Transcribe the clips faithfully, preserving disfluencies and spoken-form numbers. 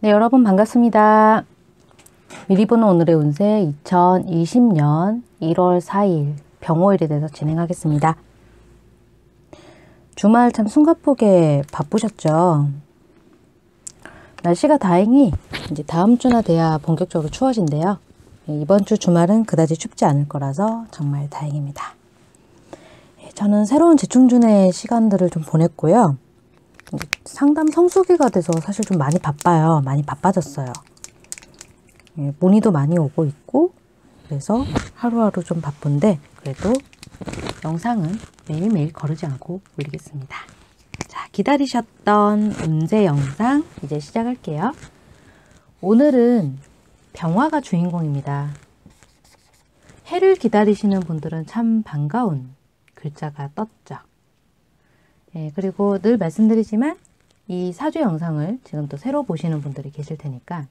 네, 여러분 반갑습니다. 미리 보는 오늘의 운세 이천이십 년 일월 사일 병오일에 대해서 진행하겠습니다. 주말 참 숨가쁘게 바쁘셨죠? 날씨가 다행히 이제 다음 주나 돼야 본격적으로 추워진대요. 이번 주 주말은 그다지 춥지 않을 거라서 정말 다행입니다. 저는 새로운 재충전의 시간들을 좀 보냈고요. 상담 성수기가 돼서 사실 좀 많이 바빠요. 많이 바빠졌어요. 문의도 많이 오고 있고, 그래서 하루하루 좀 바쁜데 그래도 영상은 매일매일 거르지 않고 올리겠습니다. 자, 기다리셨던 운세 영상 이제 시작할게요. 오늘은 병화가 주인공입니다. 해를 기다리시는 분들은 참 반가운 글자가 떴죠. 예, 그리고 늘 말씀드리지만 이 사주 영상을 지금 또 새로 보시는 분들이 계실 테니까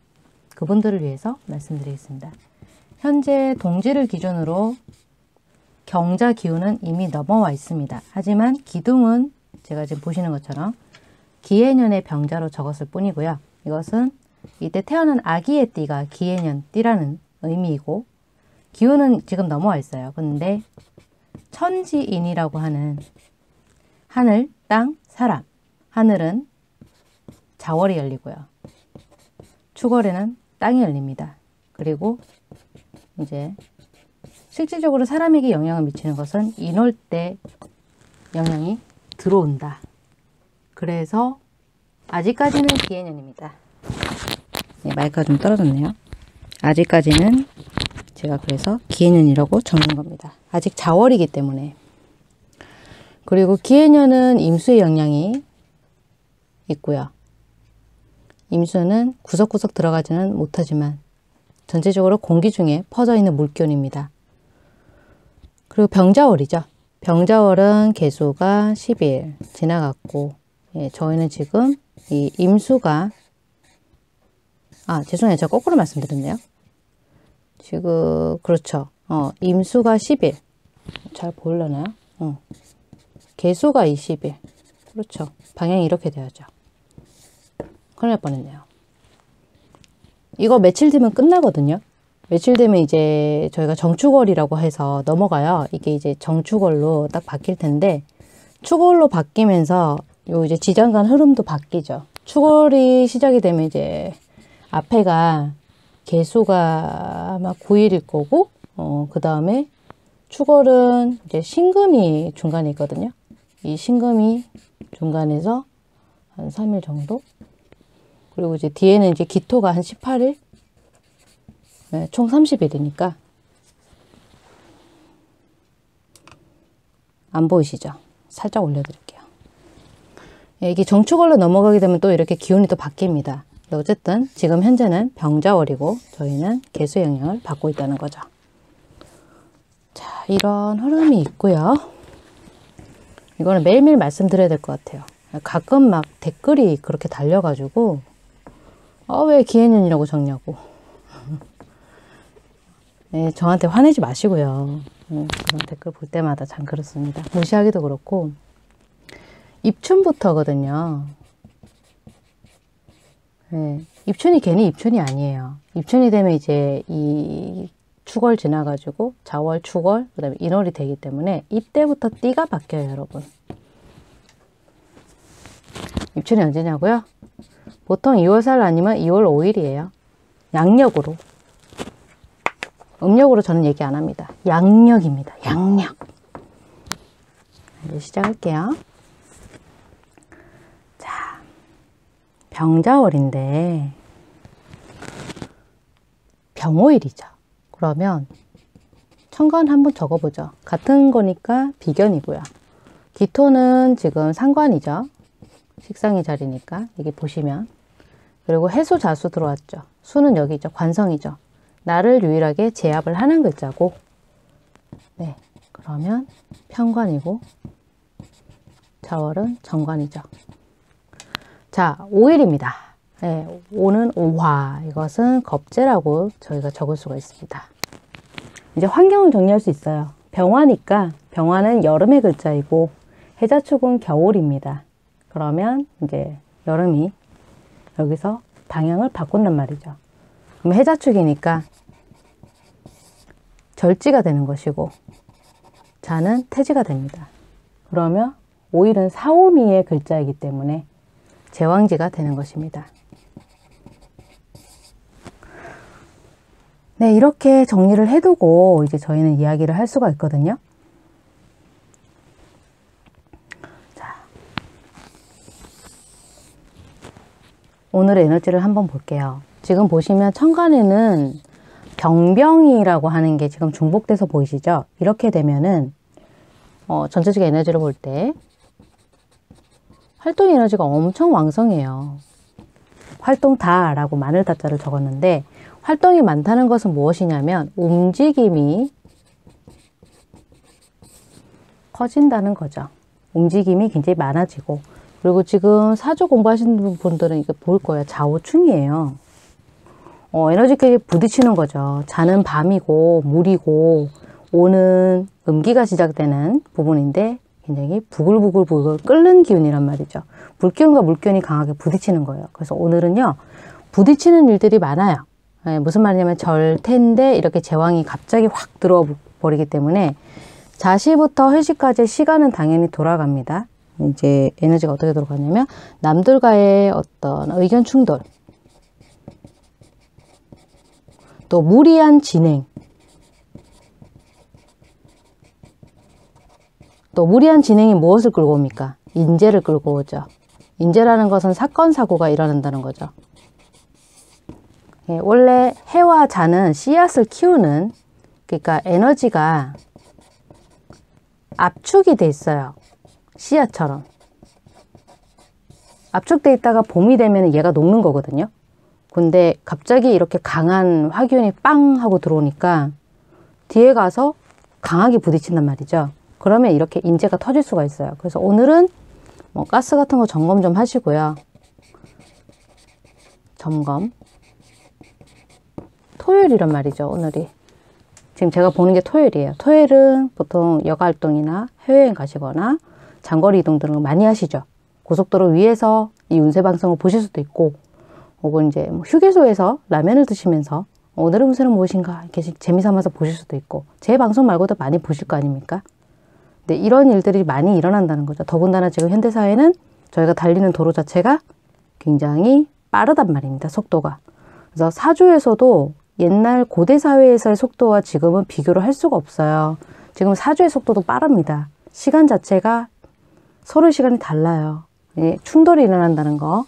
그분들을 위해서 말씀드리겠습니다. 현재 동지를 기준으로 경자 기운은 이미 넘어와 있습니다. 하지만 기둥은 제가 지금 보시는 것처럼 기해년의 병자로 적었을 뿐이고요. 이것은 이때 태어난 아기의 띠가 기해년 띠라는 의미이고, 기운은 지금 넘어와 있어요. 근데 천지인이라고 하는 하늘, 땅, 사람. 하늘은 자월이 열리고요. 축월에는 땅이 열립니다. 그리고 이제 실질적으로 사람에게 영향을 미치는 것은 인월 때 영향이 들어온다. 그래서 아직까지는 기해년입니다. 네, 마이크가 좀 떨어졌네요. 아직까지는 제가 그래서 기해년이라고 적는 겁니다. 아직 자월이기 때문에. 그리고 기해년은 임수의 영향이 있고요. 임수는 구석구석 들어가지는 못하지만 전체적으로 공기 중에 퍼져 있는 물기운입니다. 그리고 병자월이죠. 병자월은 개수가 십일 지나갔고, 예, 저희는 지금 이 임수가, 아 죄송해요. 제가 거꾸로 말씀드렸네요. 지금 그렇죠. 어, 임수가 십일. 잘 보이려나요? 어. 개수가 이십일. 그렇죠. 방향이 이렇게 돼야죠. 큰일 날 뻔했네요. 이거 며칠 되면 끝나거든요. 며칠 되면 이제 저희가 정축월이라고 해서 넘어가요. 이게 이제 정축월로 딱 바뀔 텐데, 축월로 바뀌면서 요 이제 지장간 흐름도 바뀌죠. 축월이 시작이 되면 이제 앞에가 개수가 아마 구일일 거고, 어, 그 다음에 축월은 이제 신금이 중간에 있거든요. 이 신금이 중간에서 한 삼 일 정도, 그리고 이제 뒤에는 이제 기토가 한 십팔 일, 네, 총 삼십 일이니까 안 보이시죠? 살짝 올려드릴게요. 네, 이게 정축월로 넘어가게 되면 또 이렇게 기운이 또 바뀝니다. 어쨌든 지금 현재는 병자월이고 저희는 개수의 영향을 받고 있다는 거죠. 자, 이런 흐름이 있고요. 이거는 매일매일 말씀드려야 될 것 같아요. 가끔 막 댓글이 그렇게 달려가지고 어, 왜 기해년이라고 적냐고. 네, 저한테 화내지 마시고요. 네, 그런 댓글 볼 때마다 참 그렇습니다. 무시하기도 그렇고. 입춘부터거든요. 네, 입춘이 괜히 입춘이 아니에요. 입춘이 되면 이제 이 축월 지나가지고 자월, 축월, 그 다음에 인월이 되기 때문에 이때부터 띠가 바뀌어요, 여러분. 입춘이 언제냐고요? 보통 이월 사일 아니면 이월 오일이에요. 양력으로. 음력으로 저는 얘기 안 합니다. 양력입니다. 양력. 이제 시작할게요. 자, 병자월인데 병오일이죠. 그러면 천간 한번 적어보죠. 같은 거니까 비견이고요. 기토는 지금 상관이죠. 식상의 자리니까 여기 보시면. 그리고 해수, 자수 들어왔죠. 수는 여기 있죠. 관성이죠. 나를 유일하게 제압을 하는 글자고, 네, 그러면 편관이고 자월은 정관이죠. 자, 오일입니다. 네, 오는 오화. 이것은 겁재라고 저희가 적을 수가 있습니다. 이제 환경을 정리할 수 있어요. 병화니까 병화는 여름의 글자이고 해자축은 겨울입니다. 그러면 이제 여름이 여기서 방향을 바꾼단 말이죠. 그럼 해자축이니까 절지가 되는 것이고 자는 태지가 됩니다. 그러면 오일은 사오미의 글자이기 때문에 제왕지가 되는 것입니다. 네, 이렇게 정리를 해두고 이제 저희는 이야기를 할 수가 있거든요. 자, 오늘의 에너지를 한번 볼게요. 지금 보시면 천간에는 병병이라고 하는 게 지금 중복돼서 보이시죠? 이렇게 되면은 어, 전체적인 에너지를 볼 때 활동 에너지가 엄청 왕성해요. 활동다라고 마늘 다자를 적었는데 활동이 많다는 것은 무엇이냐면 움직임이 커진다는 거죠. 움직임이 굉장히 많아지고, 그리고 지금 사주 공부하시는 분들은 이게 보일 거예요. 좌우충이에요. 어, 에너지끼리 부딪히는 거죠. 자는 밤이고 물이고 오는 음기가 시작되는 부분인데 굉장히 부글부글 부글 끓는 기운이란 말이죠. 불기운과 물기운이 강하게 부딪히는 거예요. 그래서 오늘은요, 부딪히는 일들이 많아요. 네, 무슨 말이냐면 절태인데 이렇게 제왕이 갑자기 확 들어와 버리기 때문에 자시부터 회시까지의 시간은 당연히 돌아갑니다. 이제 에너지가 어떻게 돌아가냐면 남들과의 어떤 의견 충돌, 또 무리한 진행, 또 무리한 진행이 무엇을 끌고 옵니까? 인재를 끌고 오죠. 인재라는 것은 사건 사고가 일어난다는 거죠. 예, 원래 해와 자는 씨앗을 키우는, 그러니까 에너지가 압축이 돼 있어요. 씨앗처럼 압축돼 있다가 봄이 되면 얘가 녹는 거거든요. 근데 갑자기 이렇게 강한 화기운이 빵 하고 들어오니까 뒤에 가서 강하게 부딪힌단 말이죠. 그러면 이렇게 인재가 터질 수가 있어요. 그래서 오늘은 뭐 가스 같은 거 점검 좀 하시고요. 점검. 토요일이란 말이죠, 오늘이. 지금 제가 보는 게 토요일이에요. 토요일은 보통 여가활동이나 해외여행 가시거나 장거리 이동 등을 많이 하시죠. 고속도로 위에서 이 운세 방송을 보실 수도 있고, 혹은 이제 휴게소에서 라면을 드시면서 오늘의 운세는 무엇인가 이렇게 재미삼아서 보실 수도 있고, 제 방송 말고도 많이 보실 거 아닙니까? 근데 이런 일들이 많이 일어난다는 거죠. 더군다나 지금 현대사회는 저희가 달리는 도로 자체가 굉장히 빠르단 말입니다, 속도가. 그래서 사주에서도 옛날 고대 사회에서의 속도와 지금은 비교를 할 수가 없어요. 지금 사주의 속도도 빠릅니다. 시간 자체가 서로의 시간이 달라요. 충돌이 일어난다는 거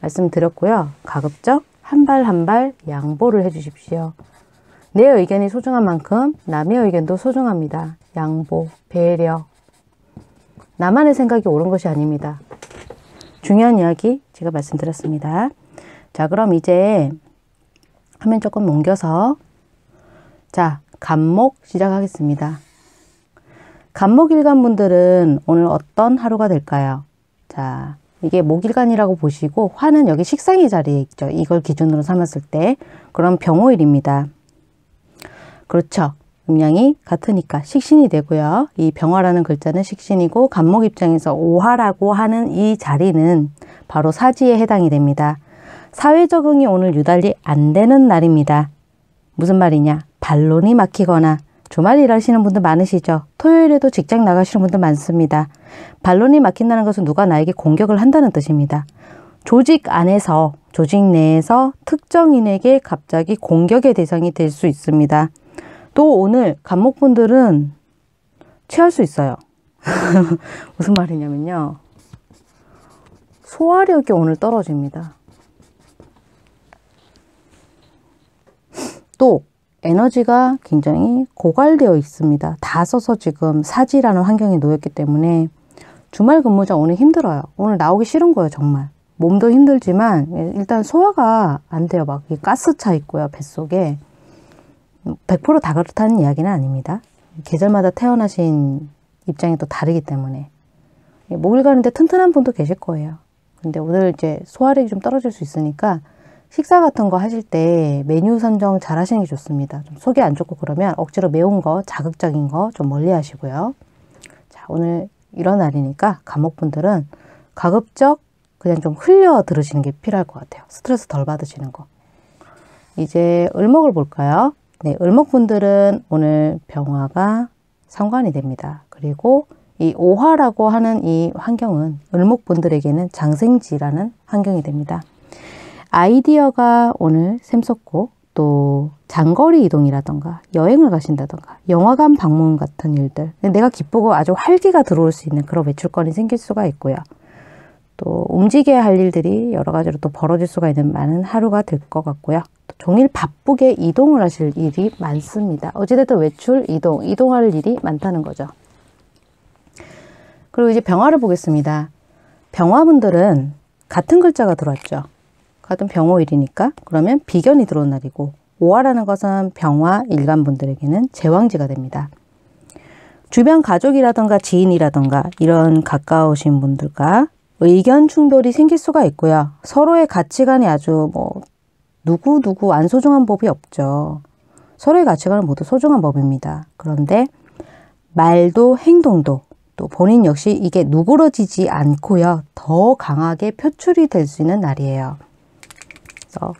말씀드렸고요. 가급적 한 발 한 발 양보를 해주십시오. 내 의견이 소중한 만큼 남의 의견도 소중합니다. 양보, 배려. 나만의 생각이 옳은 것이 아닙니다. 중요한 이야기 제가 말씀드렸습니다. 자, 그럼 이제 화면 조금 옮겨서 자, 간목 시작하겠습니다. 간목일간 분들은 오늘 어떤 하루가 될까요? 자, 이게 목일간이라고 보시고 화는 여기 식상의 자리에 있죠. 이걸 기준으로 삼았을 때 그럼 병오일입니다. 그렇죠. 음양이 같으니까 식신이 되고요. 이 병화라는 글자는 식신이고 간목 입장에서 오화라고 하는 이 자리는 바로 사지에 해당이 됩니다. 사회 적응이 오늘 유달리 안 되는 날입니다. 무슨 말이냐? 반론이 막히거나, 주말 일하시는 분들 많으시죠? 토요일에도 직장 나가시는 분들 많습니다. 반론이 막힌다는 것은 누가 나에게 공격을 한다는 뜻입니다. 조직 안에서, 조직 내에서 특정인에게 갑자기 공격의 대상이 될 수 있습니다. 또 오늘 간목분들은 취할 수 있어요. 무슨 말이냐면요, 소화력이 오늘 떨어집니다. 또 에너지가 굉장히 고갈되어 있습니다. 다 써서 지금 사지라는 환경에 놓였기 때문에 주말 근무자 오늘 힘들어요. 오늘 나오기 싫은 거예요, 정말. 몸도 힘들지만 일단 소화가 안 돼요. 막 가스 차 있고요, 뱃속에. 백 퍼센트 다 그렇다는 이야기는 아닙니다. 계절마다 태어나신 입장이 또 다르기 때문에. 목일 가는데 튼튼한 분도 계실 거예요. 근데 오늘 이제 소화력이 좀 떨어질 수 있으니까 식사 같은 거 하실 때 메뉴 선정 잘 하시는 게 좋습니다. 좀 속이 안 좋고 그러면 억지로 매운 거, 자극적인 거 좀 멀리 하시고요. 자, 오늘 이런 날이니까 간목분들은 가급적 그냥 좀 흘려 들으시는 게 필요할 것 같아요. 스트레스 덜 받으시는 거. 이제 을목을 볼까요? 네, 을목분들은 오늘 병화가 상관이 됩니다. 그리고 이 오화라고 하는 이 환경은 을목분들에게는 장생지라는 환경이 됩니다. 아이디어가 오늘 샘솟고 또 장거리 이동이라던가 여행을 가신다던가 영화관 방문 같은 일들, 내가 기쁘고 아주 활기가 들어올 수 있는 그런 외출권이 생길 수가 있고요. 또 움직여야 할 일들이 여러 가지로 또 벌어질 수가 있는 많은 하루가 될 것 같고요. 종일 바쁘게 이동을 하실 일이 많습니다. 어찌됐든 외출, 이동, 이동할 일이 많다는 거죠. 그리고 이제 병화를 보겠습니다. 병화분들은 같은 글자가 들어왔죠. 같은 병오일이니까 그러면 비견이 들어온 날이고, 오화라는 것은 병화, 일간분들에게는 제왕지가 됩니다. 주변 가족이라던가 지인이라던가 이런 가까우신 분들과 의견 충돌이 생길 수가 있고요. 서로의 가치관이 아주 뭐 누구 누구 안 소중한 법이 없죠. 서로의 가치관은 모두 소중한 법입니다. 그런데 말도 행동도 또 본인 역시 이게 누그러지지 않고요. 더 강하게 표출이 될 수 있는 날이에요. 그래서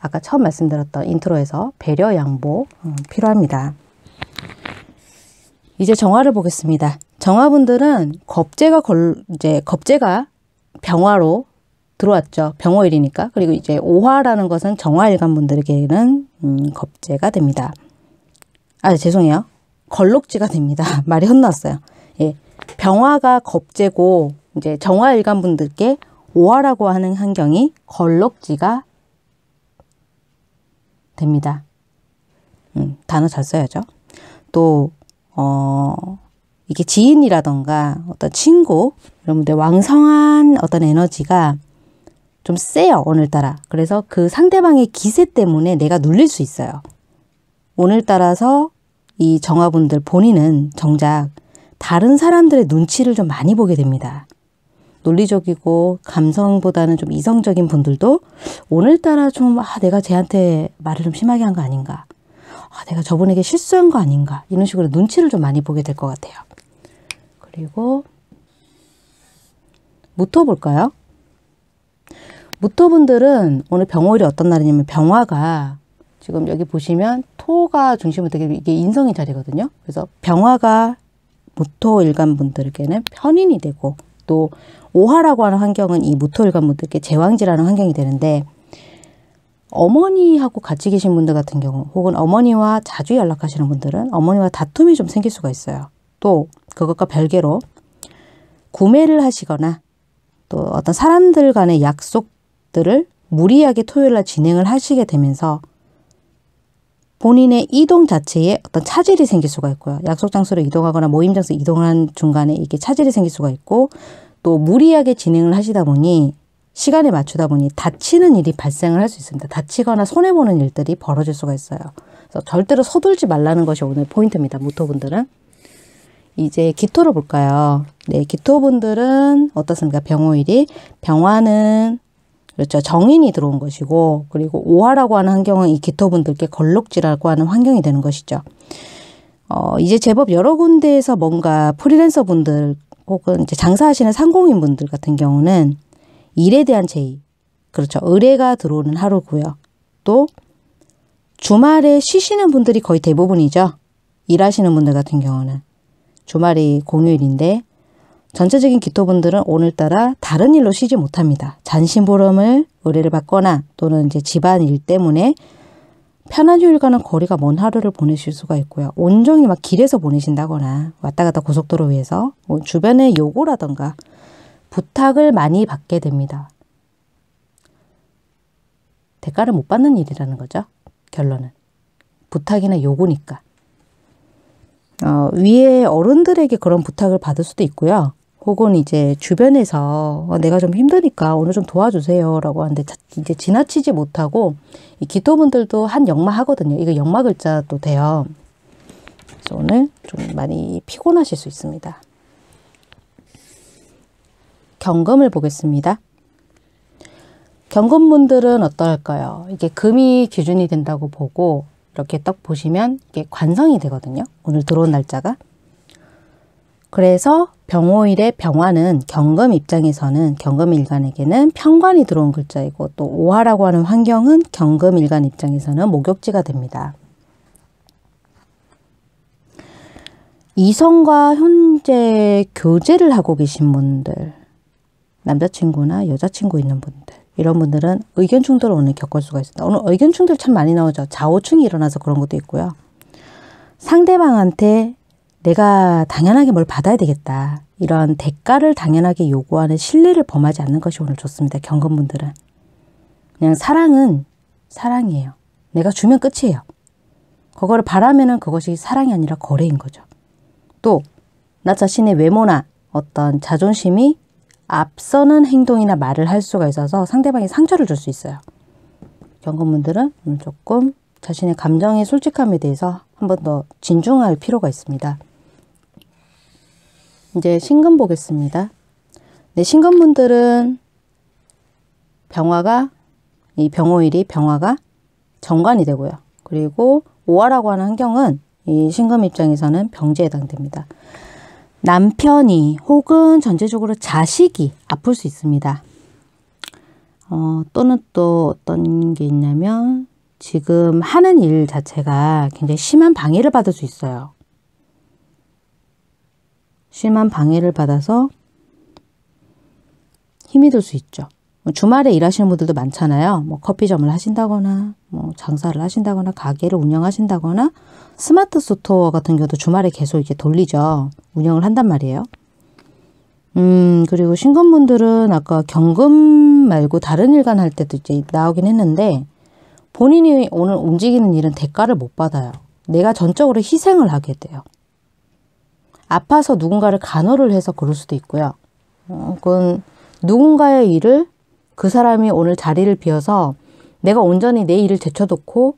아까 처음 말씀드렸던 인트로에서 배려 양보 필요합니다. 이제 정화를 보겠습니다. 정화분들은 겁재가 걸, 이제 겁재가 병화로 들어왔죠. 병오일이니까. 그리고 이제 오화라는 것은 정화일간분들에게는 음, 겁재가 됩니다. 아, 죄송해요. 걸록지가 됩니다. 말이 헛났어요. 예, 병화가 겁재고 이제 정화일간분들께 오화라고 하는 환경이 걸록지가 됩니다. 음, 단어 잘 써야죠. 또 어, 이게 지인이라던가 어떤 친구 이런 분들 왕성한 어떤 에너지가 좀 세요, 오늘따라. 그래서 그 상대방의 기세 때문에 내가 눌릴 수 있어요. 오늘따라서 이 정화분들 본인은 정작 다른 사람들의 눈치를 좀 많이 보게 됩니다. 논리적이고 감성보다는 좀 이성적인 분들도 오늘따라 좀 아, 내가 쟤한테 말을 좀 심하게 한 거 아닌가, 아, 내가 저분에게 실수한 거 아닌가, 이런 식으로 눈치를 좀 많이 보게 될 것 같아요. 그리고 무토 볼까요? 무토분들은 오늘 병오일이 어떤 날이냐면 병화가 지금 여기 보시면 토가 중심으로 되게 이게 인성의 자리거든요. 그래서 병화가 무토일간분들에게는 편인이 되고 또 오화라고 하는 환경은 이 무토일간분들께 제왕지라는 환경이 되는데, 어머니하고 같이 계신 분들 같은 경우 혹은 어머니와 자주 연락하시는 분들은 어머니와 다툼이 좀 생길 수가 있어요. 또 그것과 별개로 구매를 하시거나 또 어떤 사람들 간의 약속 들을 무리하게 토요일날 진행을 하시게 되면서 본인의 이동 자체에 어떤 차질이 생길 수가 있고요. 약속 장소로 이동하거나 모임 장소로 이동한 중간에 이게 차질이 생길 수가 있고, 또 무리하게 진행을 하시다 보니 시간에 맞추다 보니 다치는 일이 발생을 할 수 있습니다. 다치거나 손해보는 일들이 벌어질 수가 있어요. 그래서 절대로 서둘지 말라는 것이 오늘 포인트입니다. 무토분들은. 이제 기토를 볼까요? 네, 기토분들은 어떻습니까? 병오일이, 병화는 그렇죠. 정인이 들어온 것이고, 그리고 오화라고 하는 환경은 이 기토분들께 걸록지라고 하는 환경이 되는 것이죠. 어, 이제 제법 여러 군데에서 뭔가 프리랜서 분들 혹은 이제 장사하시는 상공인 분들 같은 경우는 일에 대한 제의, 그렇죠. 의뢰가 들어오는 하루고요. 또 주말에 쉬시는 분들이 거의 대부분이죠. 일하시는 분들 같은 경우는 주말이 공휴일인데, 전체적인 기토분들은 오늘따라 다른 일로 쉬지 못합니다. 잔심보름을 의뢰를 받거나 또는 이제 집안 일 때문에 편한 휴일과는 거리가 먼 하루를 보내실 수가 있고요. 온종일 막 길에서 보내신다거나 왔다 갔다 고속도로 위에서 뭐 주변의 요구라던가 부탁을 많이 받게 됩니다. 대가를 못 받는 일이라는 거죠. 결론은. 부탁이나 요구니까. 어, 위에 어른들에게 그런 부탁을 받을 수도 있고요. 혹은 이제 주변에서 어, 내가 좀 힘드니까 오늘 좀 도와주세요 라고 하는데 자, 이제 지나치지 못하고, 이 기토분들도 한 역마 하거든요. 이거 역마 글자도 돼요. 그래서 오늘 좀 많이 피곤하실 수 있습니다. 경금을 보겠습니다. 경금분들은 어떨까요? 이게 금이 기준이 된다고 보고 이렇게 딱 보시면 이게 관성이 되거든요. 오늘 들어온 날짜가. 그래서 병오일의 병화는 경금 입장에서는 경금일간에게는 편관이 들어온 글자이고, 또 오화라고 하는 환경은 경금일간 입장에서는 목욕지가 됩니다. 이성과 현재 교제를 하고 계신 분들, 남자친구나 여자친구 있는 분들, 이런 분들은 의견 충돌을 오늘 겪을 수가 있습니다. 오늘 의견 충돌 참 많이 나오죠. 좌우충이 일어나서 그런 것도 있고요. 상대방한테 내가 당연하게 뭘 받아야 되겠다, 이런 대가를 당연하게 요구하는 신뢰를 범하지 않는 것이 오늘 좋습니다. 경건분들은 그냥 사랑은 사랑이에요. 내가 주면 끝이에요. 그거를 바라면은 그것이 사랑이 아니라 거래인 거죠. 또 나 자신의 외모나 어떤 자존심이 앞서는 행동이나 말을 할 수가 있어서 상대방이 상처를 줄 수 있어요. 경건분들은 조금 자신의 감정의 솔직함에 대해서 한 번 더 진중할 필요가 있습니다. 이제 신금 보겠습니다. 네, 신금분들은 병화가, 이 병오일이 병화가 정관이 되고요. 그리고 오화라고 하는 환경은 이 신금 입장에서는 병제에 해당됩니다. 남편이 혹은 전체적으로 자식이 아플 수 있습니다. 어, 또는 또 어떤 게 있냐면 지금 하는 일 자체가 굉장히 심한 방해를 받을 수 있어요. 심한 방해를 받아서 힘이 들 수 있죠. 주말에 일하시는 분들도 많잖아요. 뭐 커피점을 하신다거나 뭐 장사를 하신다거나 가게를 운영하신다거나, 스마트 스토어 같은 경우도 주말에 계속 이제 돌리죠. 운영을 한단 말이에요. 음, 그리고 신금분들은 아까 경금 말고 다른 일간 할 때도 이제 나오긴 했는데, 본인이 오늘 움직이는 일은 대가를 못 받아요. 내가 전적으로 희생을 하게 돼요. 아파서 누군가를 간호를 해서 그럴 수도 있고요. 어, 그건 누군가의 일을, 그 사람이 오늘 자리를 비워서 내가 온전히 내 일을 제쳐놓고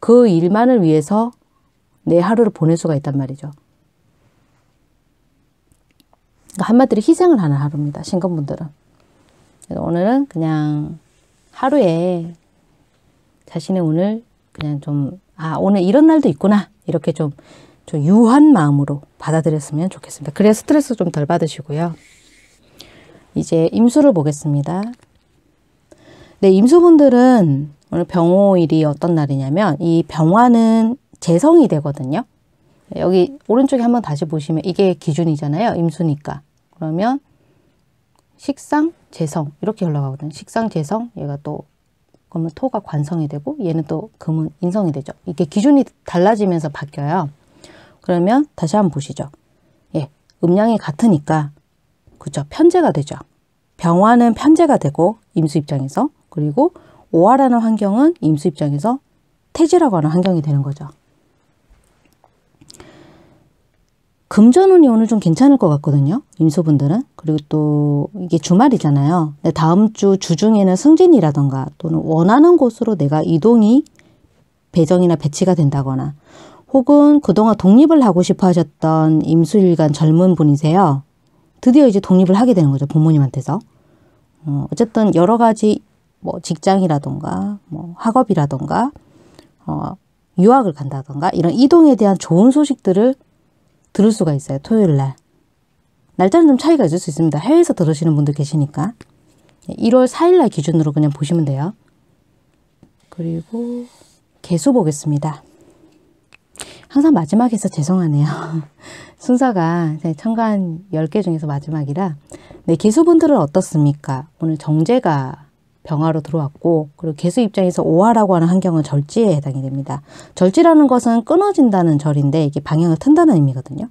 그 일만을 위해서 내 하루를 보낼 수가 있단 말이죠. 그러니까 한마디로 희생을 하는 하루입니다, 신금분들은. 그래서 오늘은 그냥 하루에 자신의 오늘 그냥 좀, 아, 오늘 이런 날도 있구나, 이렇게 좀, 좀 유한 마음으로 받아들였으면 좋겠습니다. 그래야 스트레스 좀 덜 받으시고요. 이제 임수를 보겠습니다. 네, 임수분들은 오늘 병오일이 어떤 날이냐면, 이 병화는 재성이 되거든요. 여기 오른쪽에 한번 다시 보시면 이게 기준이잖아요. 임수니까. 그러면 식상, 재성 이렇게 흘러가거든요. 식상, 재성, 얘가 또 그러면 토가 관성이 되고, 얘는 또 금은 인성이 되죠. 이게 기준이 달라지면서 바뀌어요. 그러면 다시 한번 보시죠. 예, 음양이 같으니까 그죠? 편제가 되죠. 병화는 편제가 되고 임수 입장에서, 그리고 오화라는 환경은 임수 입장에서 태지라고 하는 환경이 되는 거죠. 금전운이 오늘 좀 괜찮을 것 같거든요, 임수분들은. 그리고 또 이게 주말이잖아요. 다음 주 주중에는 승진이라던가 또는 원하는 곳으로 내가 이동이 배정이나 배치가 된다거나, 혹은 그동안 독립을 하고 싶어 하셨던 임수일간 젊은 분이세요. 드디어 이제 독립을 하게 되는 거죠, 부모님한테서. 어, 어쨌든 여러 가지 뭐 직장이라던가 뭐 학업이라던가 어, 유학을 간다던가 이런 이동에 대한 좋은 소식들을 들을 수가 있어요, 토요일 날. 날짜는 좀 차이가 있을 수 있습니다. 해외에서 들으시는 분들 계시니까. 일월 사일 날 기준으로 그냥 보시면 돼요. 그리고 개수 보겠습니다. 항상 마지막에서 죄송하네요. 순서가 참가한 열 개 중에서 마지막이라. 네, 개수분들은 어떻습니까? 오늘 정제가 병화로 들어왔고, 그리고 개수 입장에서 오화라고 하는 환경은 절지에 해당이 됩니다. 절지라는 것은 끊어진다는 절인데, 이게 방향을 튼다는 의미거든요.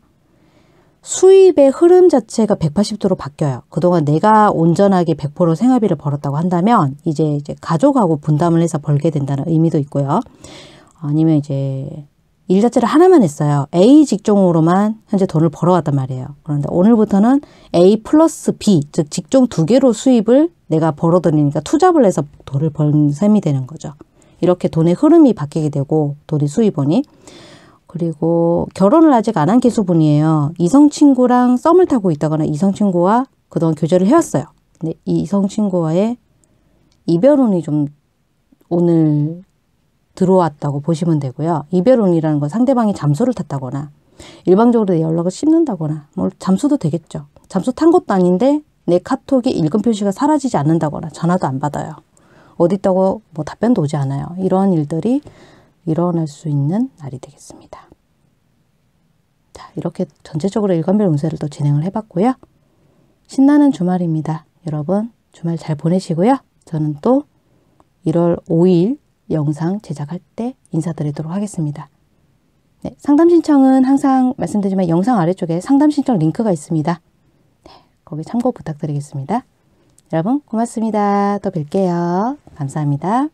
수입의 흐름 자체가 백팔십 도로 바뀌어요. 그동안 내가 온전하게 백 퍼센트 생활비를 벌었다고 한다면 이제 이제 가족하고 분담을 해서 벌게 된다는 의미도 있고요. 아니면 이제 일 자체를 하나만 했어요. A 직종으로만 현재 돈을 벌어왔단 말이에요. 그런데 오늘부터는 A 플러스 B, 즉 직종 두 개로 수입을 내가 벌어들이니까 투잡을 해서 돈을 번 셈이 되는 거죠. 이렇게 돈의 흐름이 바뀌게 되고, 돈의 수입원이. 그리고 결혼을 아직 안 한 개수분이에요. 이성친구랑 썸을 타고 있다거나 이성친구와 그동안 교제를 해왔어요. 근데 이 이성친구와의 이별운이 좀 오늘 들어왔다고 보시면 되고요. 이별운이라는 건 상대방이 잠수를 탔다거나 일방적으로 내 연락을 씹는다거나 뭘 잠수도 되겠죠. 잠수 탄 것도 아닌데 내 카톡이 읽음 표시가 사라지지 않는다거나 전화도 안 받아요. 어디 있다고 뭐 답변도 오지 않아요. 이러한 일들이 일어날 수 있는 날이 되겠습니다. 자, 이렇게 전체적으로 일간별 운세를 또 진행을 해봤고요. 신나는 주말입니다. 여러분 주말 잘 보내시고요. 저는 또 일월 오일 영상 제작할 때 인사드리도록 하겠습니다. 네, 상담 신청은 항상 말씀드리지만 영상 아래쪽에 상담 신청 링크가 있습니다. 네, 거기 참고 부탁드리겠습니다. 여러분 고맙습니다. 또 뵐게요. 감사합니다.